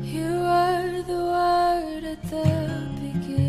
You are the word at the beginning.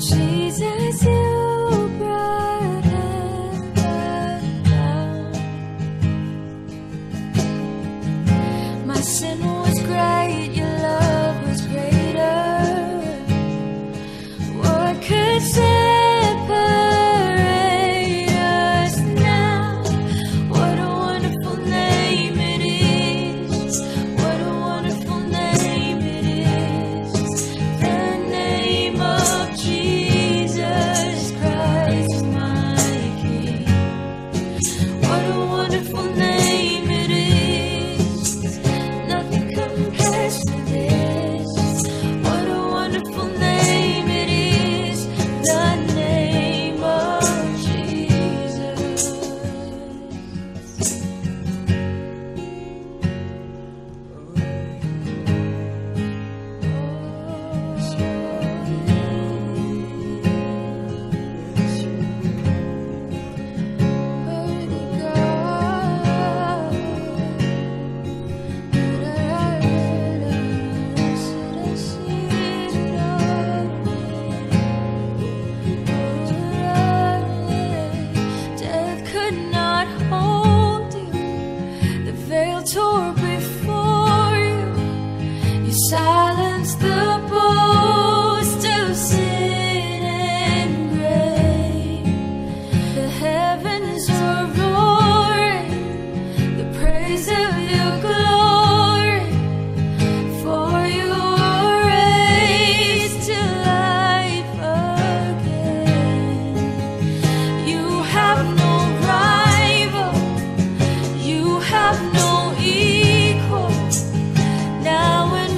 Jesus, you brought heaven down. My sin was great, your love was greater. What could say? Silence the boast of sin and grave. The heavens were roaring, the praise of your glory. For you were raised to life again. You have no rival, you have no equal. Now and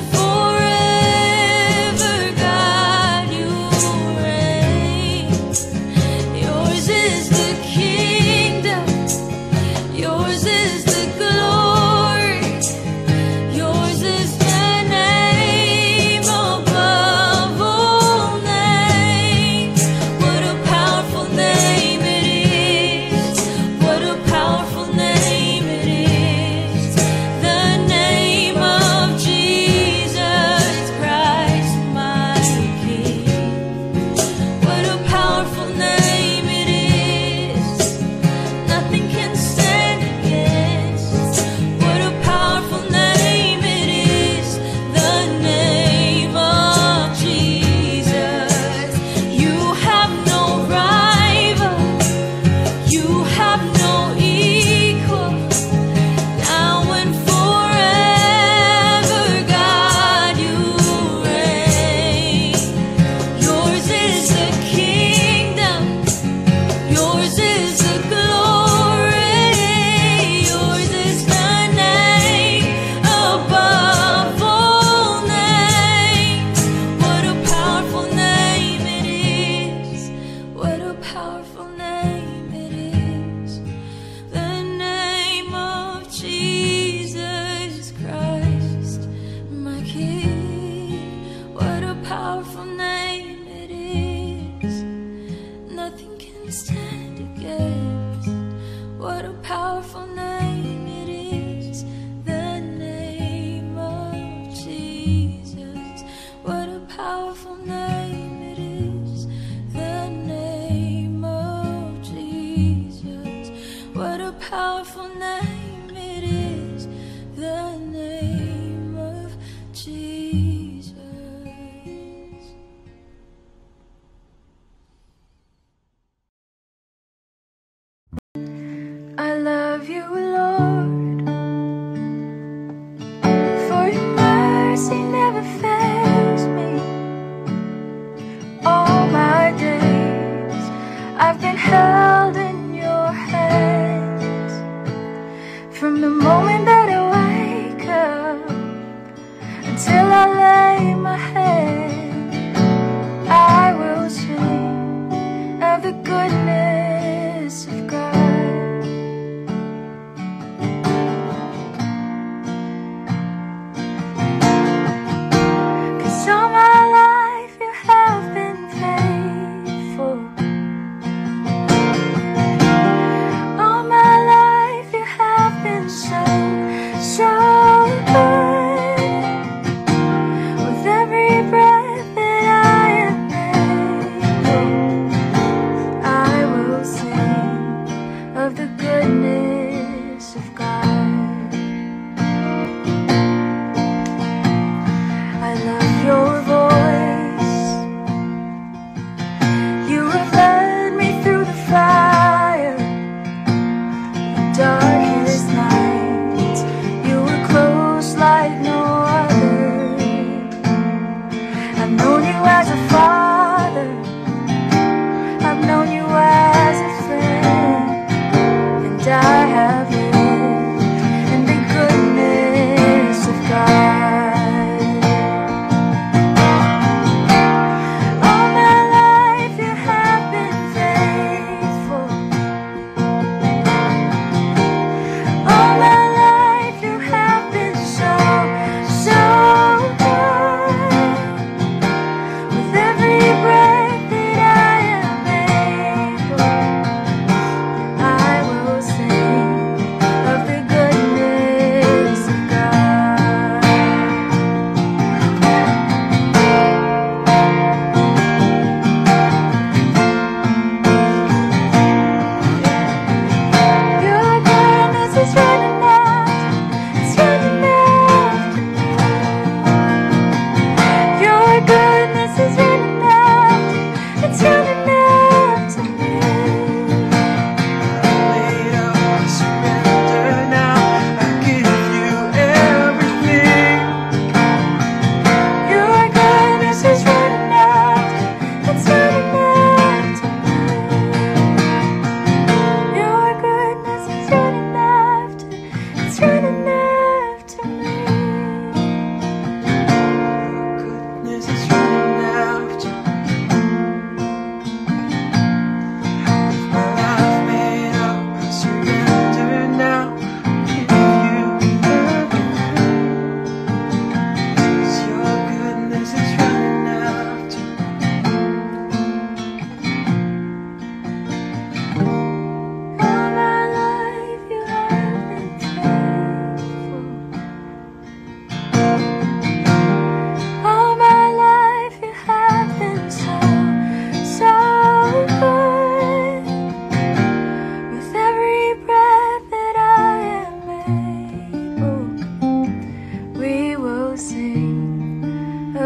stand against what a powerful name it is, the name of Jesus. What a powerful name it is, the name of Jesus. What a powerful name it is, the name of Jesus. I love you, Lord, for your mercy never fails me. All my days I've been held in your hands. From the moment that I wake up until I lay my head,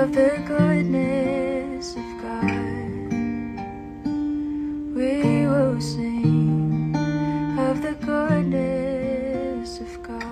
of the goodness of God. We will sing of the goodness of God.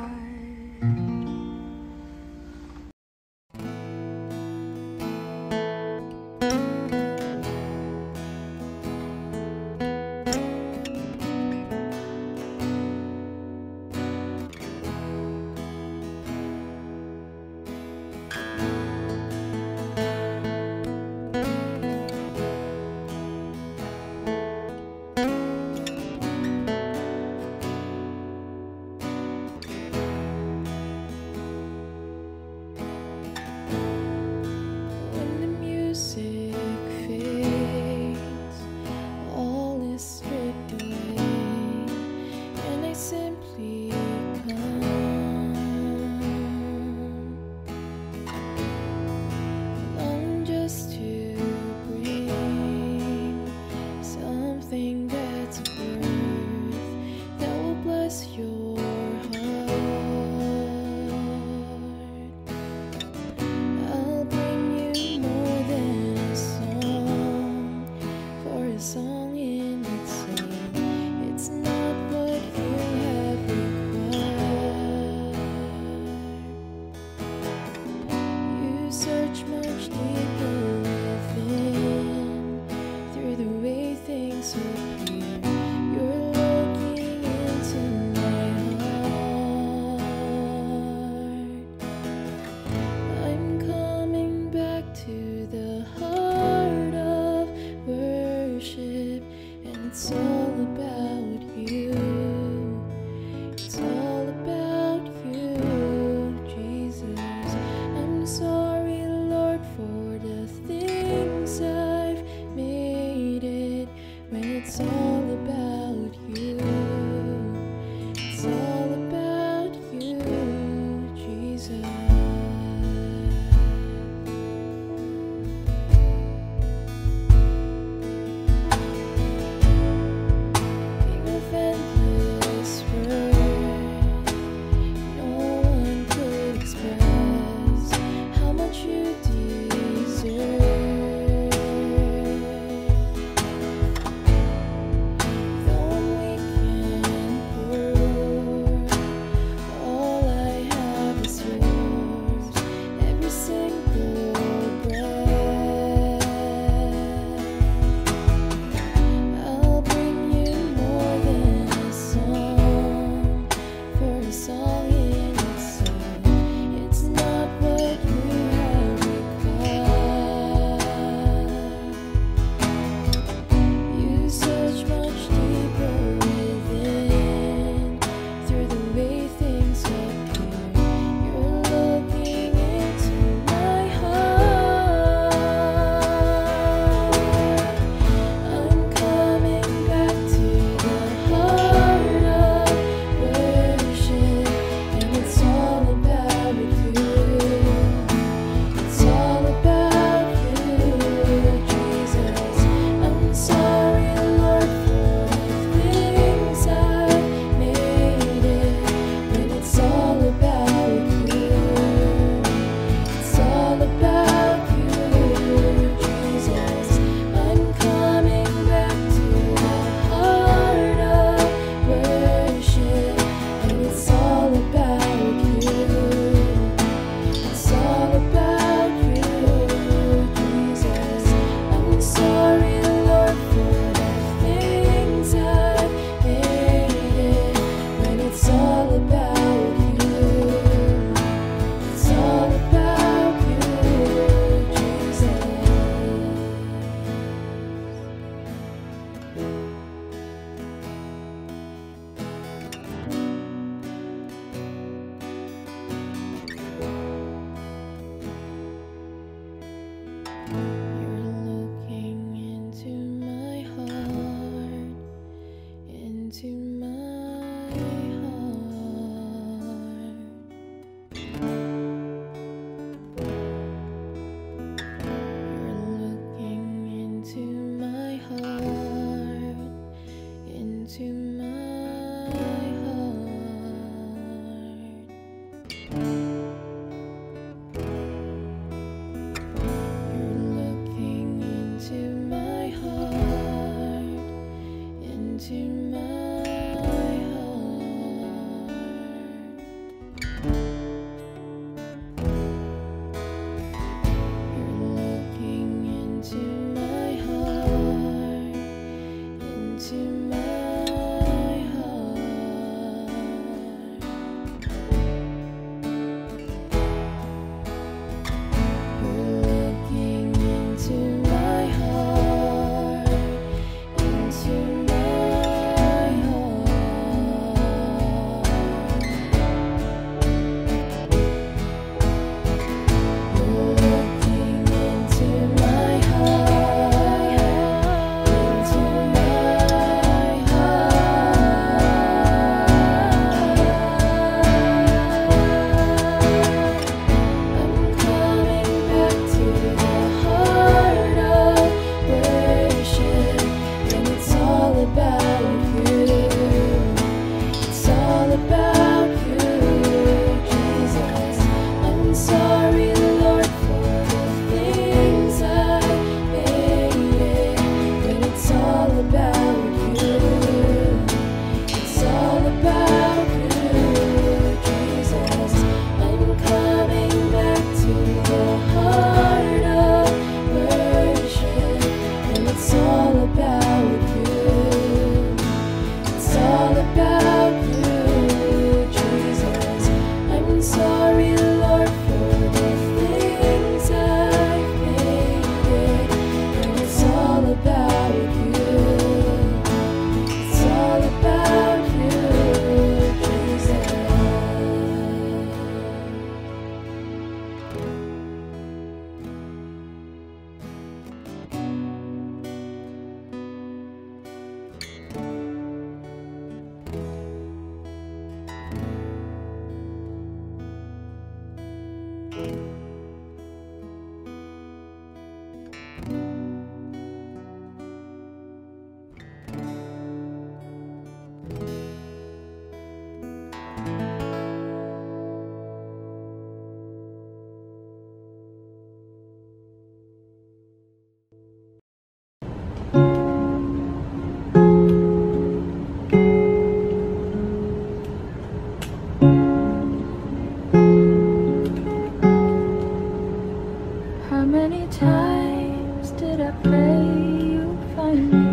many times did I pray you find me?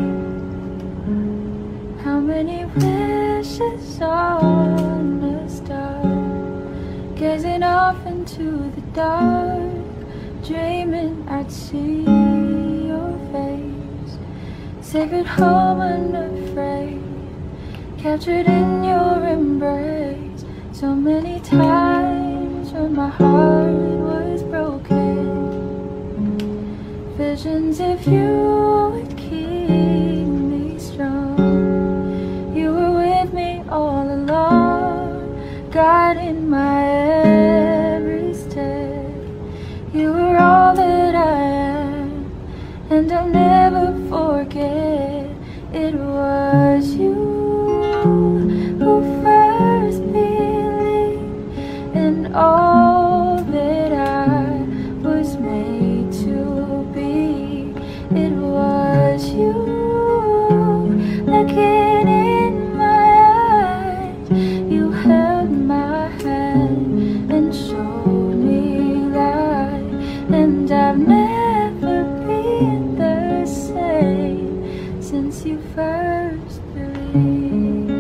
How many wishes on a star, gazing off into the dark, dreaming I'd see your face, sacred home unafraid, captured in your embrace. So many times when my heart was broken, visions of you would keep me strong. You were with me all along, guiding my every step. You were all that I am, and I'll never forget. It was you who first believed in all that I was made to be. It was you looking in my eyes. You held my hand and showed me light, and I've never been the same since you first believed.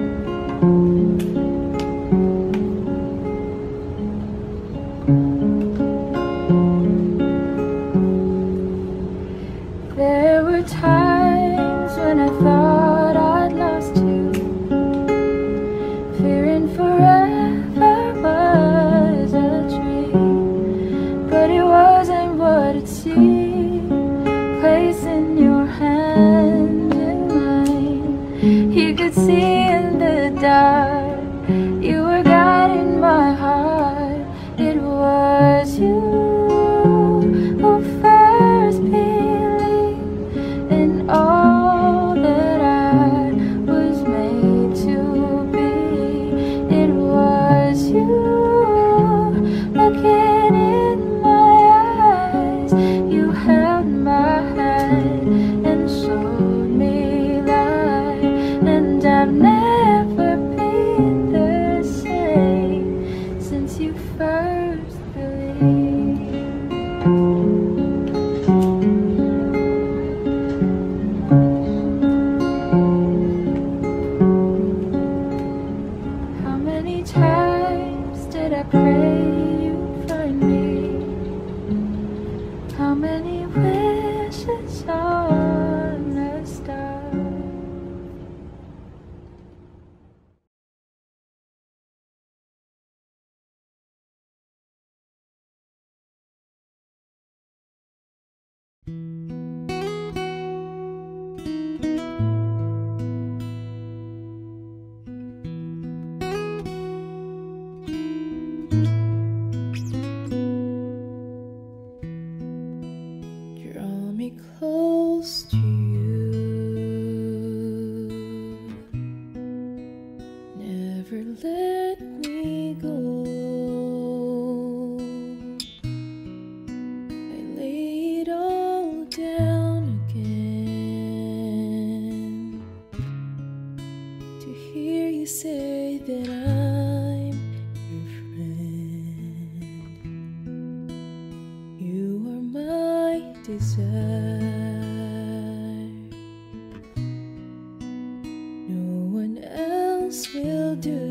There were times when I thought I'd lost you, fearing forever was a dream, but it wasn't what it seemed. Placing your hand in mine, you could see in the dark, you were guiding my heart. It was you. I pray you find me. How many wishes on a star? Close to you, never let me go. I lay it all down again to hear you say that I'm your friend. You are my desire. Will do,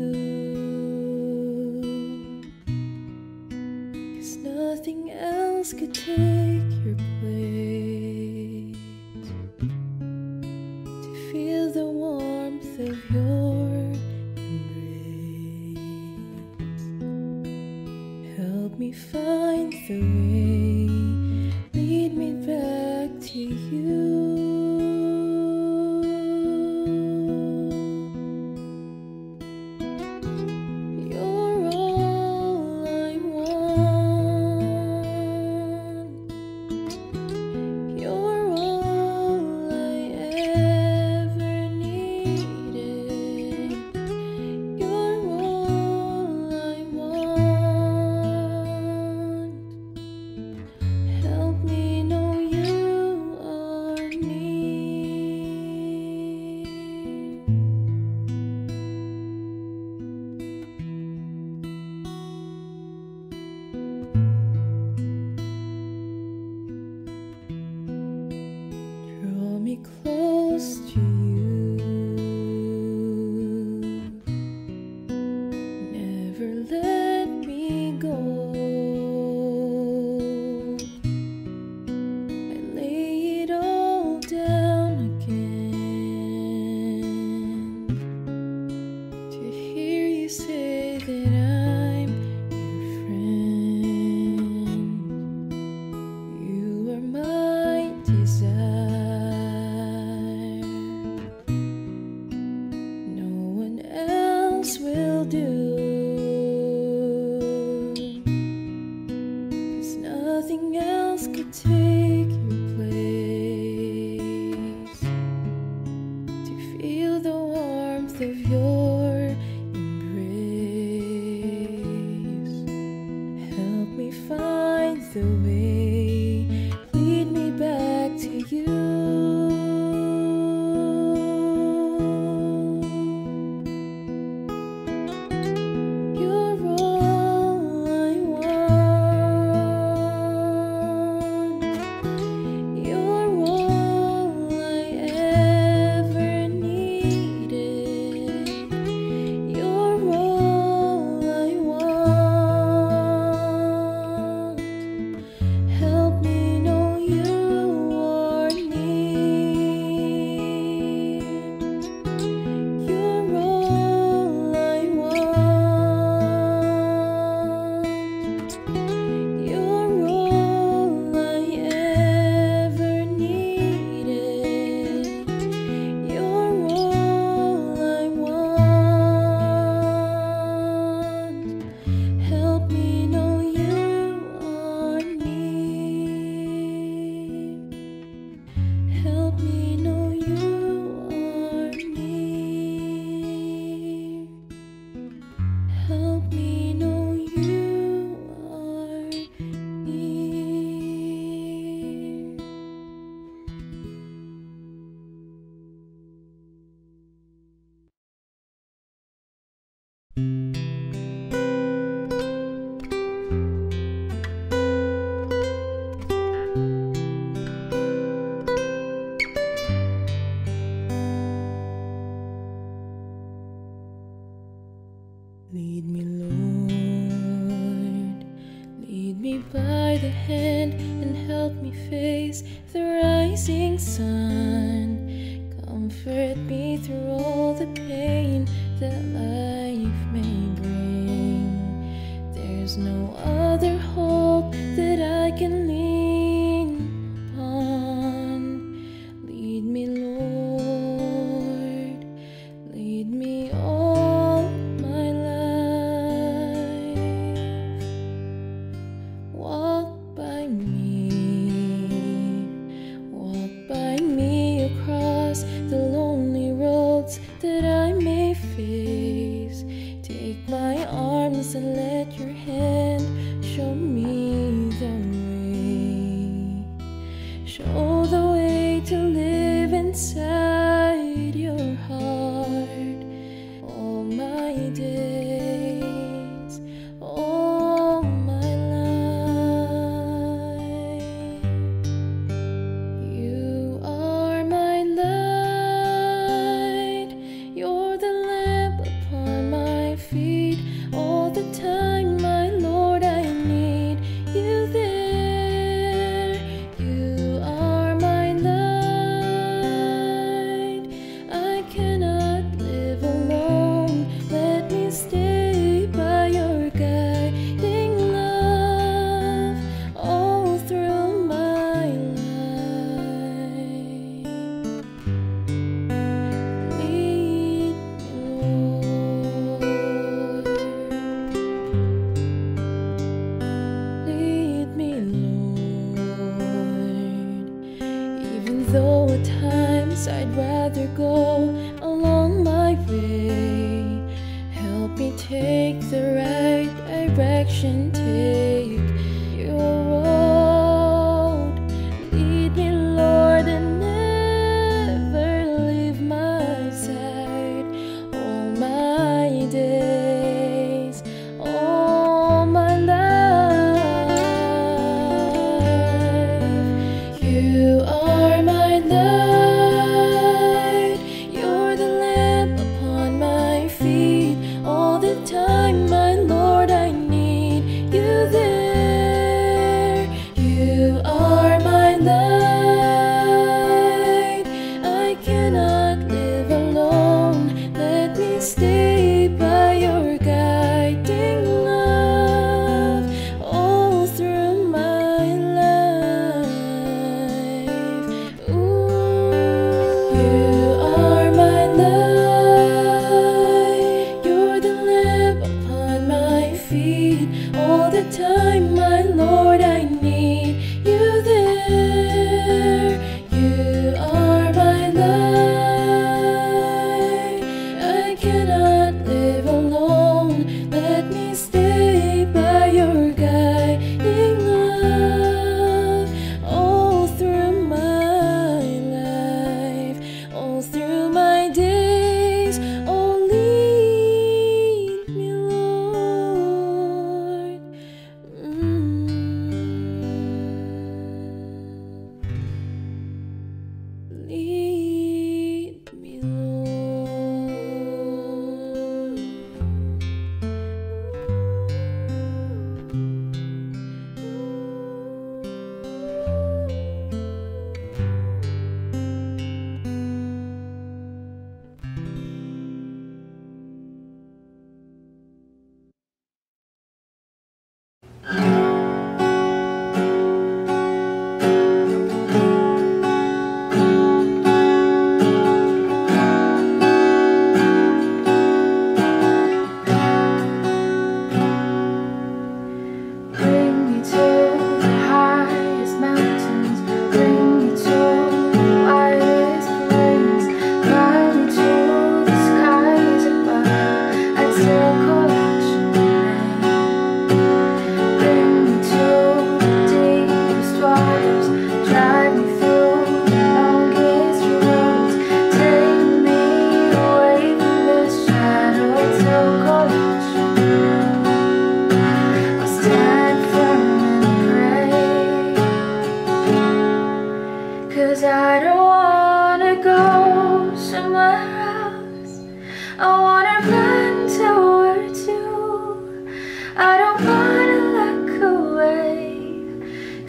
'cause nothing else could take your place, to feel the warmth of your embrace. Help me find the way, lead me back to you. nothing else could take your place, to feel the warmth of your embrace. Help me find the way, lead me back to you. You're lead me, Lord, lead me by the hand and help me face the rising sun. Comfort me through all the pain that life may bring. There's no other hope that I can lean upon. Lead me, Lord, lead me on. And let your hand show me the way. Show the way to live inside your heart. All my days, all my life. You are my light. You're the lamp upon my feet. All the time, my Lord, I need you there. You are my light. I cannot live alone. Let me stay by your guiding love all through my life. Lead me, Lord. Though at times I'd rather go along my way, help me take the right direction, take your road. Lead me, Lord, and never leave my side. All my days, all my life. You are my light. You're the lamp upon my feet. All the time, my Lord, I need you there.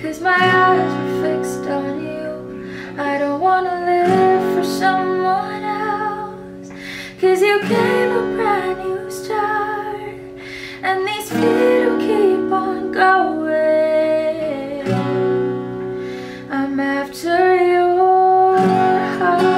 'cause my eyes were fixed on you. I don't wanna live for someone else, 'cause you gave a brand new start, and these feet will keep on going. I'm after your heart.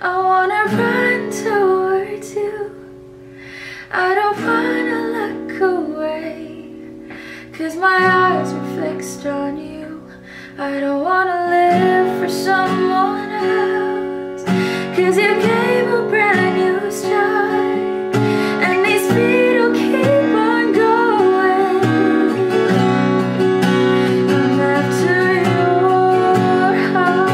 I wanna run towards you. I don't wanna look away, 'cause my eyes were fixed on you. I don't wanna live for someone else, 'cause you gave a brand new start, and these feet will keep on going. I'm after your heart.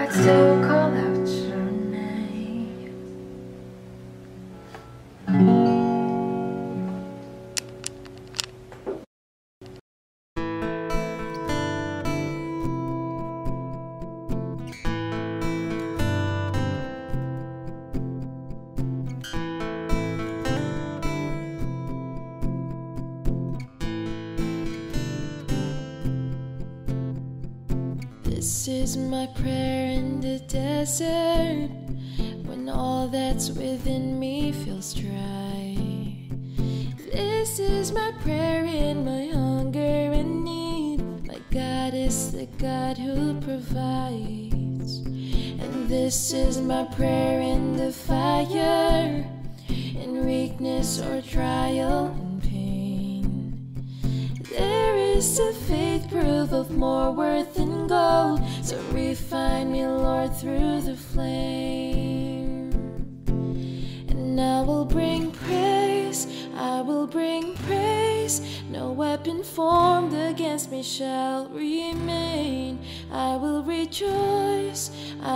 I'd still call out your name. This is my prayer in the desert, when all that's within me feels dry. This is my prayer in my hunger and need. My God is the God who provides. And this is my prayer in the fire, in weakness or trial and pain. There is a faith proof of more worth than gold, so refine me, Lord, through the flame. And I will bring praise, I will bring praise. No weapon formed against me shall remain. I will rejoice,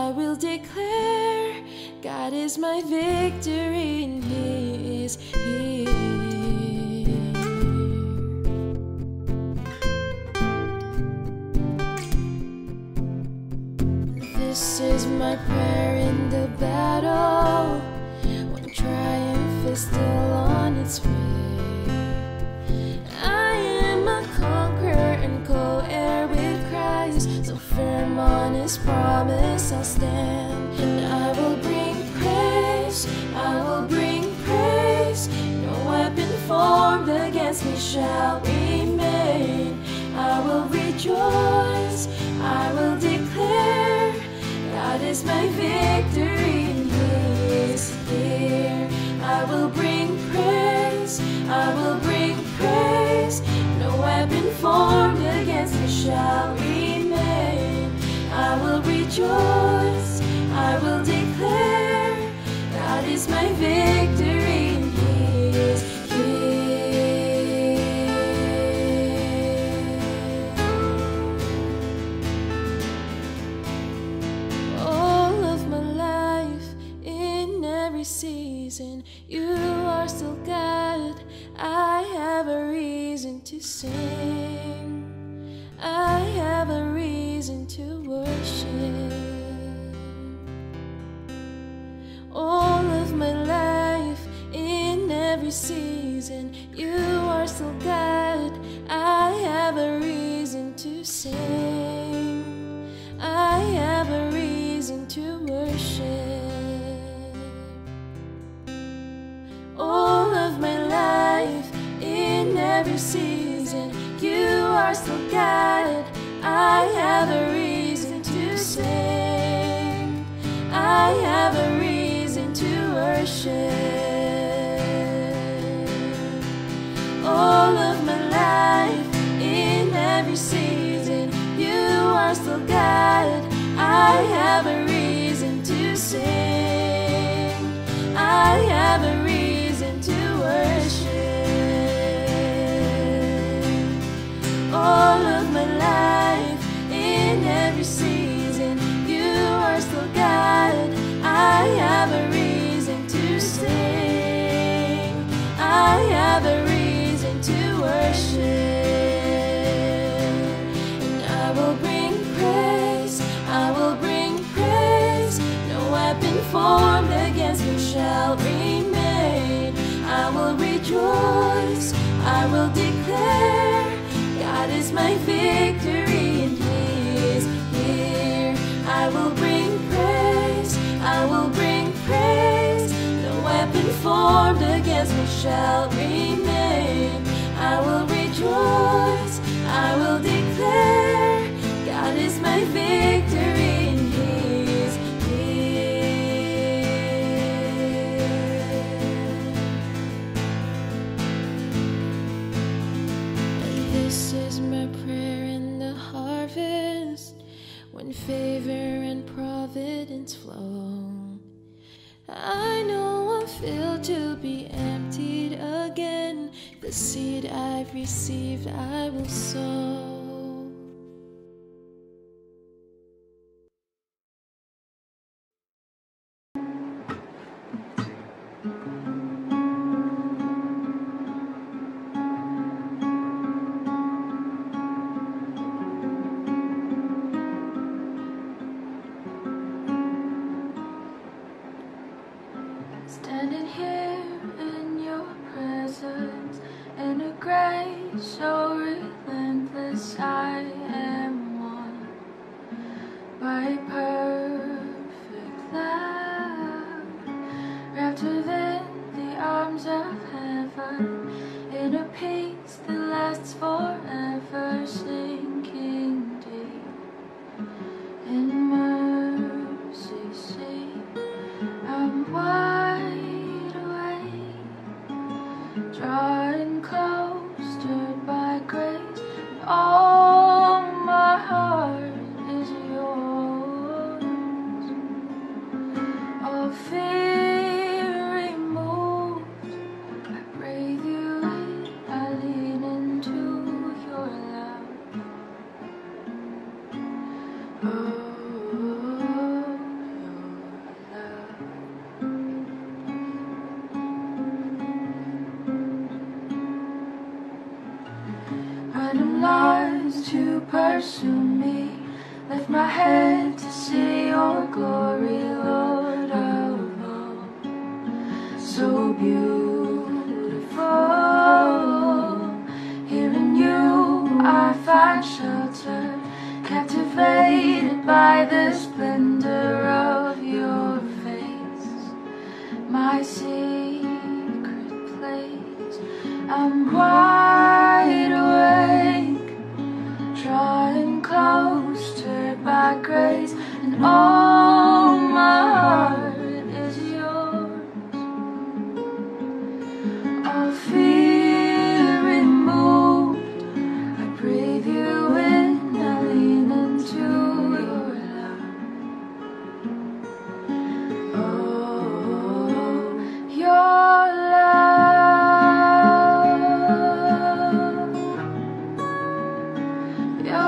I will declare, God is my victory and He is here. This is my prayer in the battle, when triumph is still on its way. I am a conqueror and co-heir with Christ, so firm on His promise I'll stand. And I will bring praise, I will bring praise. No weapon formed against me shall remain. I will rejoice, I will declare, God is my victory, He is here. I will bring praise, I will bring praise. No weapon formed against me shall remain. I will rejoice, I will declare, God is my victory, He is here. Season, you are still God. I have a reason to sing, I have a reason to worship. All of my life, in every season, you are still God. I have a reason to sing, I have a reason to worship. All of my life, in every season, you are still God. I have a reason to sing, I have a reason to worship. All of my life, in every season, you are still God. I have a reason to sing, I have a reason to worship. All of my life, in every season, you are still God. I have a reason to sing, I have a reason to worship. And I will bring praise, I will bring praise. No weapon formed against me shall remain. I will rejoice, I will declare, God is my victory and He is here. I will bring praise, I will bring praise. No weapon formed against me shall remain. I will rejoice, I will declare, God is my victory. This is my prayer in the harvest, when favor and providence flow. I know I'm filled to be emptied again. The seed I've received I will sow. Lift my head to see your glory, Lord of all. So beautiful, here in you I find shelter, captivated by the splendor of your face. My secret place, I'm wide awake, drawing close to by grace, and all my heart is yours. All fear removed, I breathe you in, I lean into your love. Oh, your love, your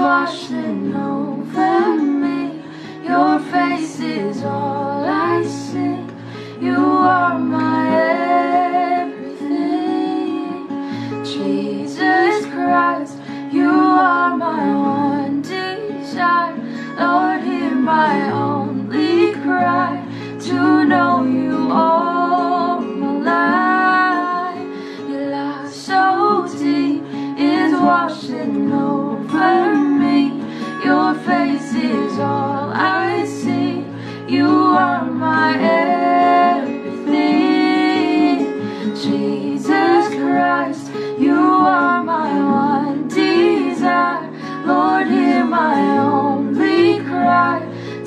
washing over me, your face is all I see. You are my everything, Jesus Christ. You are my one desire, Lord, hear my only cry. To know you all my life, your love so deep is washing over me. Your face is all I see. You are my everything, Jesus Christ. You are my one desire, Lord, hear my only cry.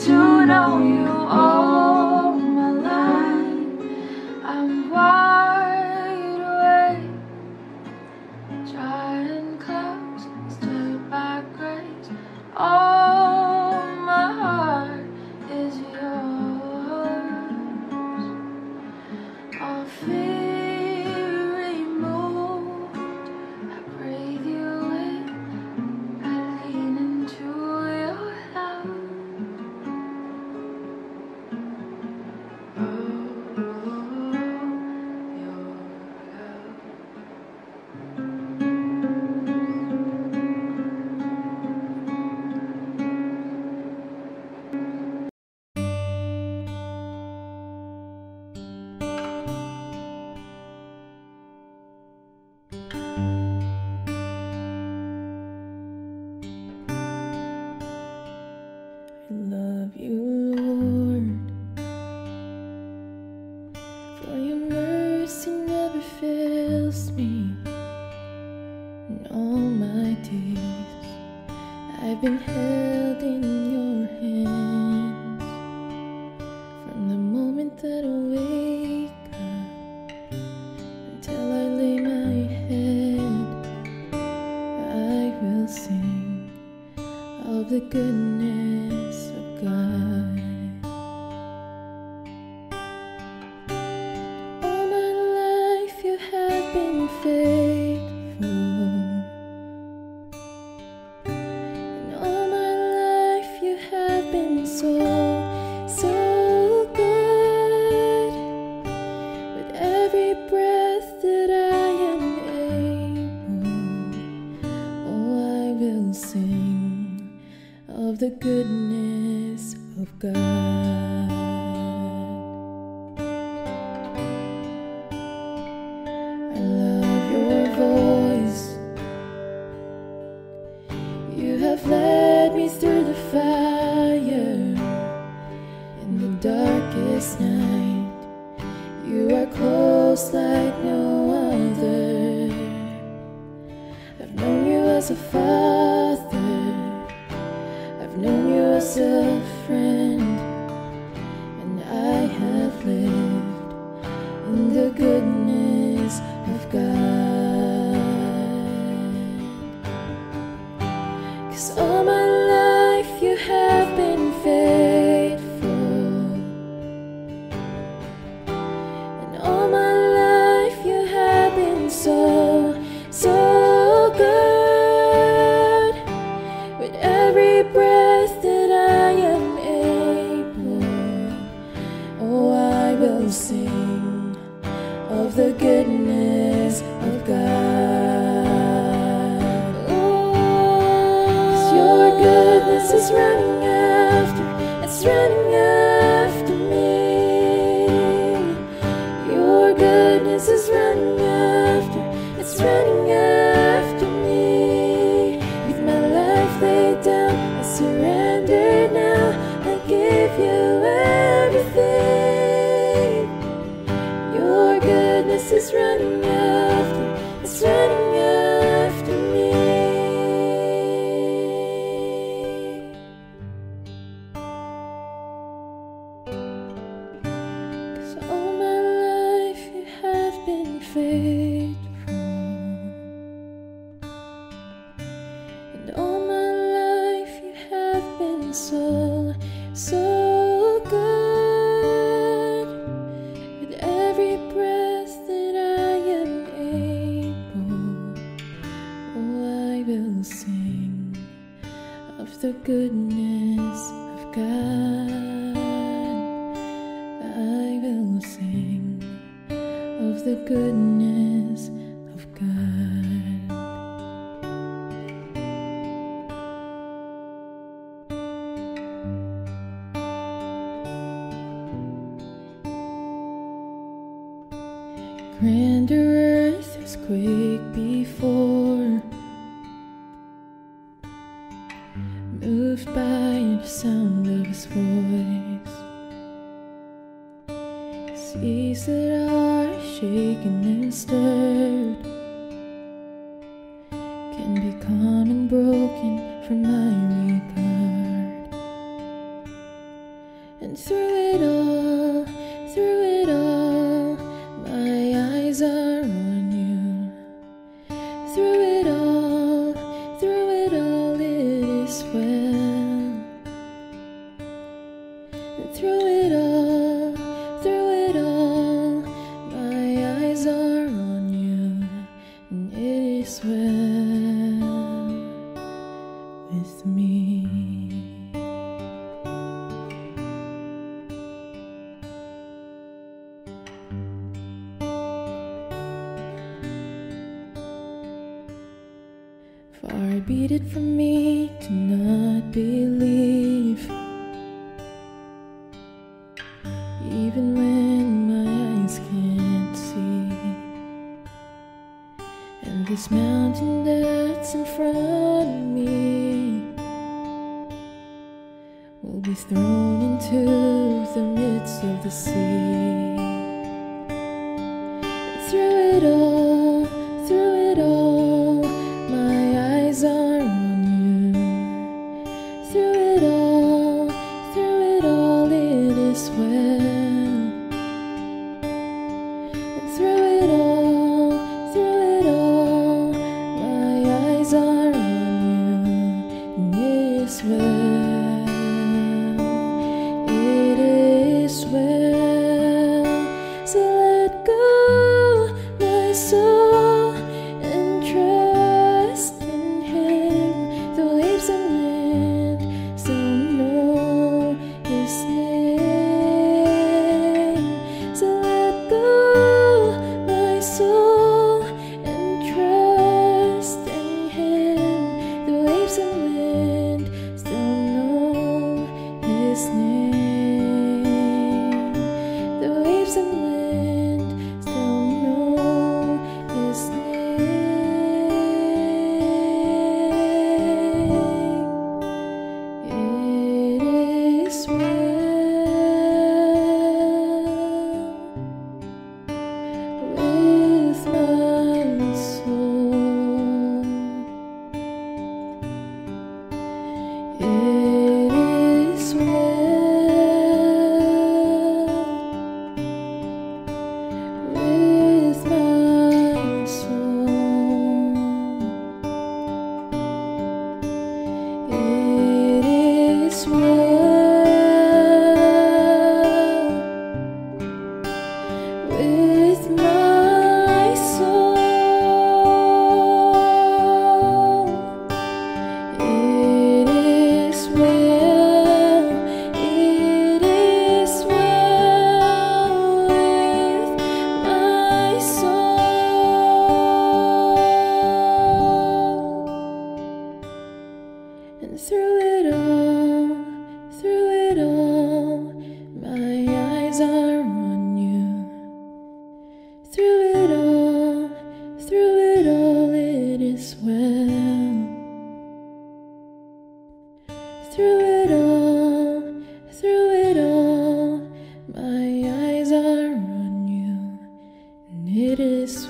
To know you all my life, I'm wide awake, drawing close to my grace. All my heart is yours. All fear removed, I breathe you in, I lean into your love. Oh, your love. I've been held in your hands from the moment that I wake up until I lay my head. I will sing of the goodness of God. All my life you have been faithful. So good, with every breath that I am able, oh, I will sing of the goodness of God. I love your voice, you have led me through the fire. Darkest night, you are close like no other. I've known you as a father, I've known you as a friend, and I have lived in the goodness of God. 'Cause all my life you have been faithful. So good. the goodness of God. Oh, 'cause your goodness is running after, it's running after me. Your goodness is running after, it's running after me. With my life laid down, I surrender now, I give you everything. It's running after, it's running after me. Cause all my life you have been faithful, and all my life you have been so, so good. Sing of the goodness of God. I will sing of the goodness of God. Grander earth is quake before, moved by the sound of his voice. Seas that are shaken and stirred can be calm and broken from my regard. And through it all, my eyes are on you. Through it all, it is well. Through it all, my eyes are on you, and it is well with me. Far be it from me to not believe, even when my eyes can't see. And this mountain that's in front of me will be thrown into the midst of the sea. And through it all, my eyes are on you. Through it all, it is well. Through it all, my eyes are on you, and it is well, it is well. So let go.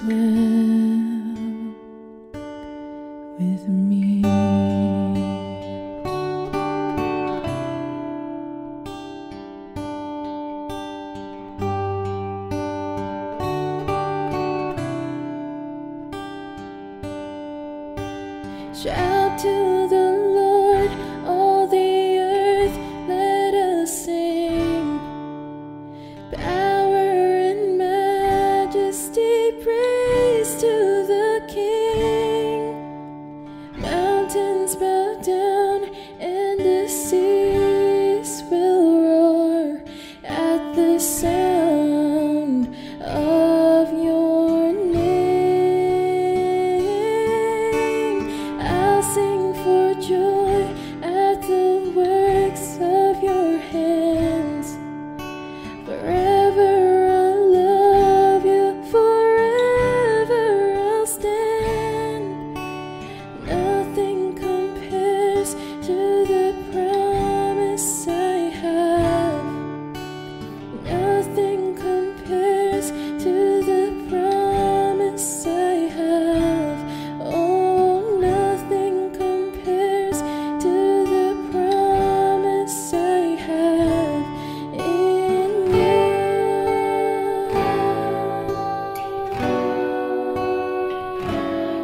swim with me. Shout to the Lord, all the earth, let us sing. Power and majesty, praise to the King. Mountains bow down and the seas will roar at the sound of your name. I'll sing for joy at the works of your hands. Forever I'll love you, forever I'll stand. Nothing compares to the promise I have. Nothing compares to the promise I have. Oh, nothing compares to the promise I have in you.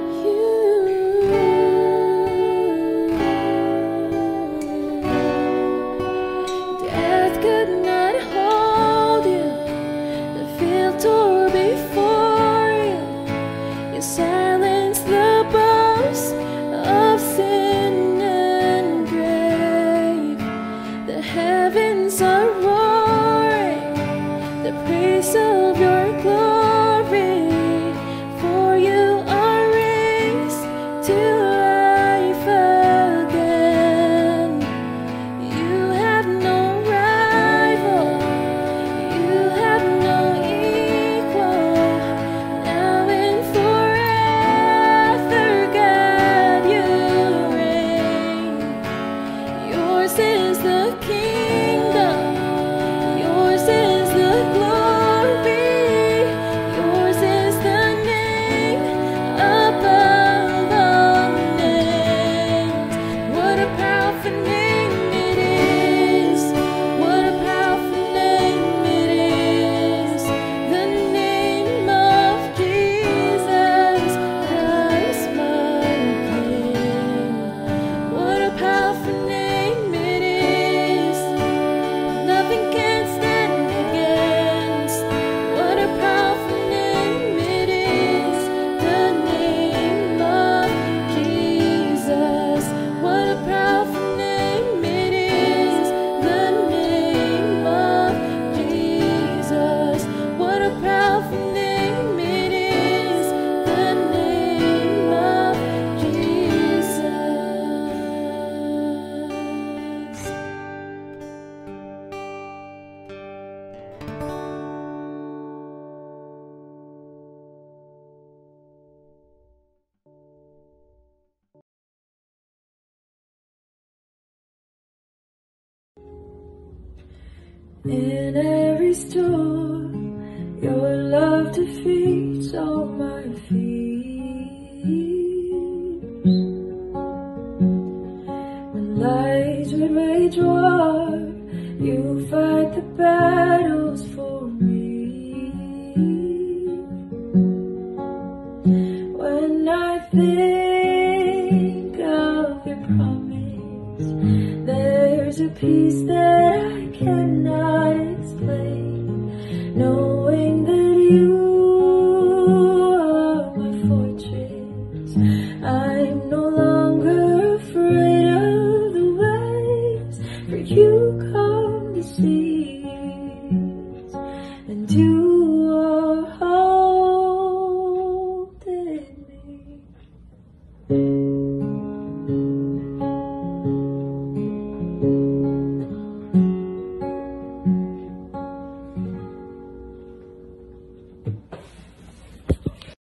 Death could not hold you, the field tore before you. You silenced the boast of sin and grave. The heavens are roaring the praise of your glory, for you are raised to life again. You have no rival, you have no equal, now and forever, God, you reign. Yours is the kingdom, yours is the glory, yours is the name above all names. What a powerful name it is, what a powerful name it is, the name of Jesus Christ my King. What a powerful name it is, nothing can stand against. What a powerful name it is, the name of Jesus. What a powerful name it is, the name of Jesus. What a powerful name it is, the name of Jesus. In every storm, your love defeats all my fears. When lights would rage war, you fight the battles for me. When I think of your promise, there's a peace that I cannot explain, knowing that you are my fortress. I'm no longer afraid of the waves, for you calm the seas, and you are holding me.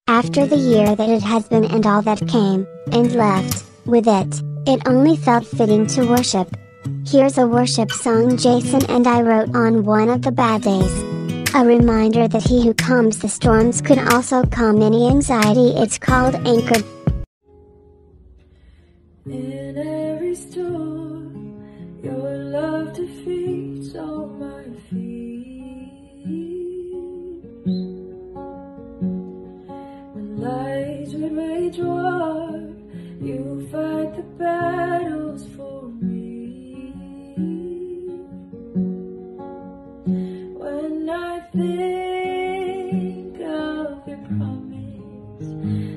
After the year that it has been and all that came, and left, with it, it only felt fitting to worship. Here's a worship song Jason and I wrote on one of the bad days. A reminder that he who calms the storms can also calm any anxiety. It's called anchor. In every storm, your love defeats all my fears. When lights remain dark, you fight the battles for me. When I think of your promise,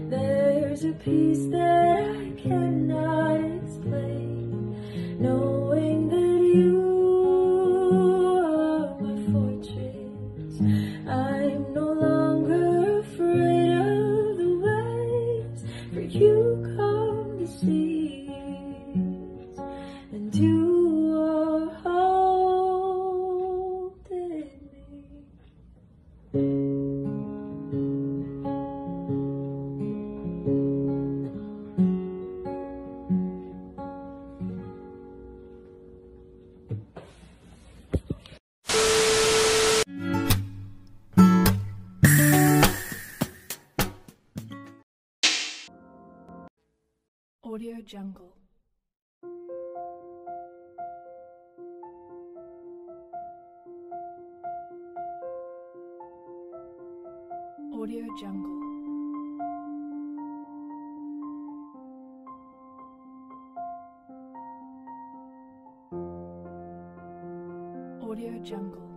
there's a peace that I cannot explain, knowing that you are my fortress. I'm no longer afraid of the waves, for you calm the seas, and you are holding me. Audio Jungle. Audio Jungle. Audio Jungle.